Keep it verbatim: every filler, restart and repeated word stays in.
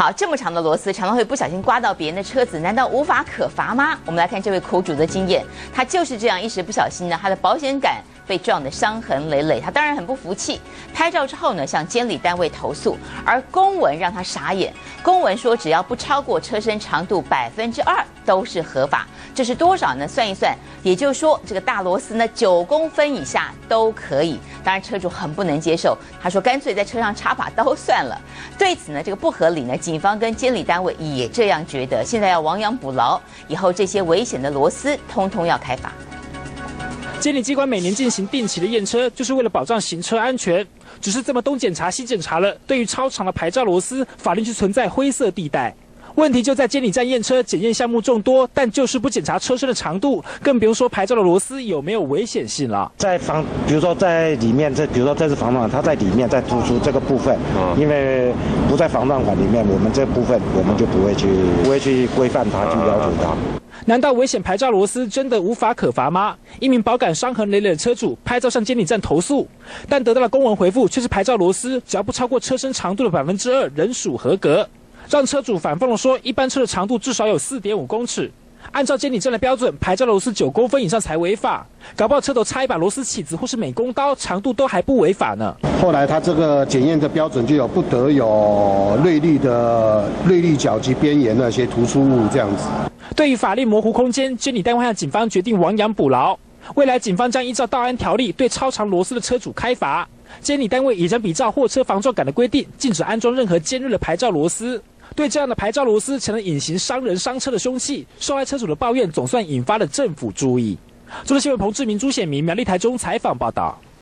好，这么长的螺丝常常会不小心刮到别人的车子，难道无法可罚吗？我们来看这位苦主的经验，他就是这样一时不小心呢，他的保险杆被撞得伤痕累累，他当然很不服气，拍照之后呢，向监理单位投诉，而公文让他傻眼，公文说只要不超过车身长度百分之二都是合法，这是多少呢？算一算，也就是说这个大螺丝呢九公分以下都可以。当然车主很不能接受，他说干脆在车上插把刀算了。对此呢，这个不合理呢。警方跟监理单位也这样觉得，现在要亡羊补牢，以后这些危险的螺丝通通要开罚。监理机关每年进行定期的验车，就是为了保障行车安全。只是这么东检查西检查了，对于超长的牌照螺丝，法律就存在灰色地带。问题就在监理站验车检验项目众多，但就是不检查车身的长度，更不用说牌照的螺丝有没有危险性了。在防，比如说在里面，这比如说这是防撞，它在里面在突出这个部分，因为不在防撞管里面，我们这部分我们就不会去不会去规范它，去要求它。难道危险牌照螺丝真的无法可罚吗？一名保杆伤痕累累的车主拍照向监理站投诉，但得到了公文回复却是牌照螺丝只要不超过车身长度的百分之二，仍属合格。让车主反讽地说，一般车的长度至少有 四点五公尺，按照监理站的标准，牌照螺丝九公分以上才违法，搞不好车头插一把螺丝起子或是美工刀，长度都还不违法呢。后来他这个检验的标准就有不得有锐利的锐利角及边沿那些突出物这样子。对于法律模糊空间，监理单位和警方决定亡羊补牢，未来警方将依照道安条例对超长螺丝的车主开罚，监理单位也将比照货车防撞杆的规定，禁止安装任何尖锐的牌照螺丝。对这样的牌照螺丝成了隐形伤人伤车的凶器，受害车主的抱怨总算引发了政府注意。中天新闻彭志明、朱显明、苗栗台中采访报道。